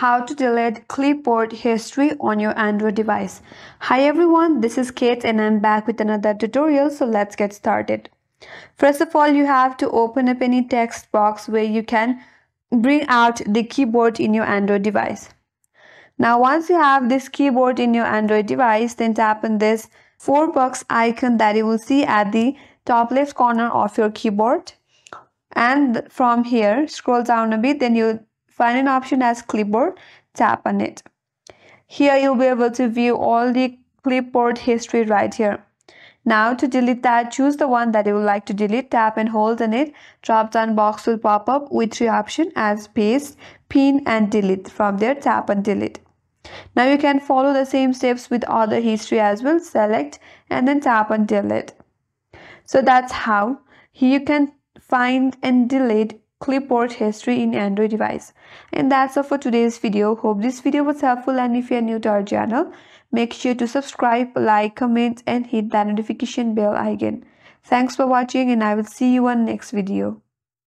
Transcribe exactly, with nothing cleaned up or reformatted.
How to delete clipboard history on your Android device. Hi everyone, this is Kate and I'm back with another tutorial, so let's get started. First of all, you have to open up any text box where you can bring out the keyboard in your Android device. Now once you have this keyboard in your Android device, then tap on this four box icon that you will see at the top left corner of your keyboard. And from here, scroll down a bit, then you'll find an option as clipboard, tap on it. Here you'll be able to view all the clipboard history right here. Now to delete that, choose the one that you would like to delete, tap and hold on it. Drop down box will pop up with three options as paste, pin and delete. From there, tap on delete. Now you can follow the same steps with other history as well. Select and then tap on delete. So that's how you can find and delete clipboard history in Android device. And that's all for today's video. Hope this video was helpful, and if you are new to our channel, make sure to subscribe, like, comment and hit that notification bell icon. Thanks for watching and I will see you on next video.